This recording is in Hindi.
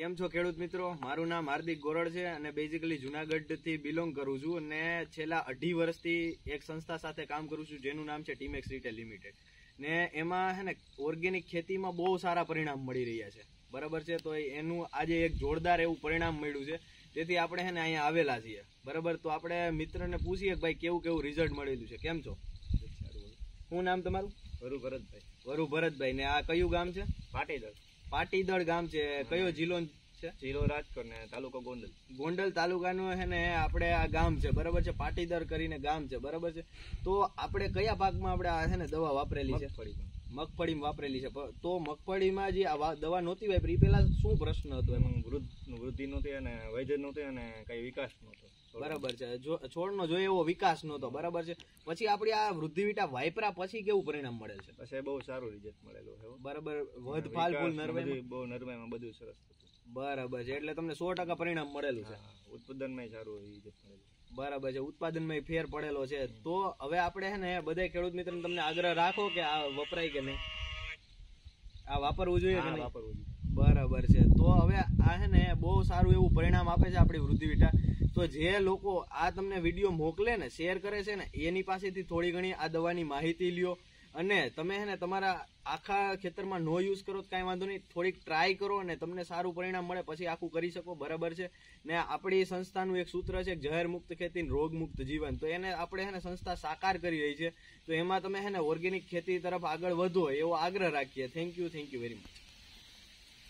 केम छो खेडूत मित्रों, मारू नाम हार्दिक गोरड़ छे अने बेसिकली जूनागढ़ थी बिलोंग करू छू अने छेल्ला 2.5 वर्षथी एक संस्था साथे काम करू छू जेनुं नाम छे टीमेक्स रिटेल लिमिटेड ने एमां छे ने ऑर्गेनिक खेती में बहुत सारा परिणाम मळी रह्या छे, बराबर छे। तो एनुं आज एक जोरदार एवं परिणाम मळ्युं छे, तेथी आपणे छे ने अहींया आवेला छीए, बराबर। तो आपणे मित्रने पूछीए के भाई केवुं केवुं रिजल्ट मळेलुं छे, केम छो? शुं नाम तमारुं? वरु भरतभाई। ने आ कयुं गाम छे? पाटीदळ गाम छे। कयो जिल्लो छे? जिल्लो राजकोट ने तालुको गोंडल। गोंडल तालुकानो छे ने आपणे आ गाम छे, बराबर छे, पाटीदळ करीने गाम छे, बराबर छे। तो आपणे कया भागमां आपणे आ छे ने दवा वापरेली छे? मगफळीमां वापरेली छे। तो मगफळीमां जे आ दवा नोती वापरी पेला शुं प्रश्न हतो? एमां वृद्धि नोती अने वैजन नोती अने काई विकास नोतो, बराबर छे। छोडनो जोईए एवो विकास नोतो, बराबर छे। પછી આપણી આ વૃદ્ધિવિટા વાયપરા પછી કેવું પરિણામ મળે છે? પછી બહુ સારું રિઝલ્ટ મળેલું છે, બરાબર। વધ ફાલ ફૂલ નરવાઈ બહુ નરવાઈમાં બધું સરસ હતું, બરાબર છે। એટલે તમને 100% પરિણામ મળેલું છે, ઉત્પાદનમાંય સારું રિઝલ્ટ મળેલું, બરાબર છે। ઉત્પાદનમાંય ફેર પડેલો છે। તો હવે આપણે છે ને બધા ખેડૂત મિત્રોને તમને આગ્રહ રાખો કે આ વપરાય કે નહીં, આ વાપરવું જોઈએ કે નહીં, વાપરવું જોઈએ, બરાબર છે। તો હવે આ છે ને બહુ સારું એવું પરિણામ આપે છે આપણી વૃદ્ધિવિટા। तो जे लोको आ तमने विडियो मोकले ने शेर करे छे ने एनी पासेथी थोड़ी घणी आ दवानी माहिती लियो अने तमे छे ने तमारा आखा खेतरमां नो यूज करो तो कांई वांधो नहीं, थोड़ीक ट्राय करो अने तमने सारू परिणाम मळे पछी आखुं करी शको, बराबर छे ने। आपणी संस्थानुं एक सूत्र छे जहर मुक्त खेती रोग मुक्त जीवन, तो एने आपणे छे ने संस्था साकार करी रही छे। तो एमां तमे छे ने ऑर्गेनिक खेती तरफ आगळ વધો એવો આગ્રહ રાખીએ। Thank you very much.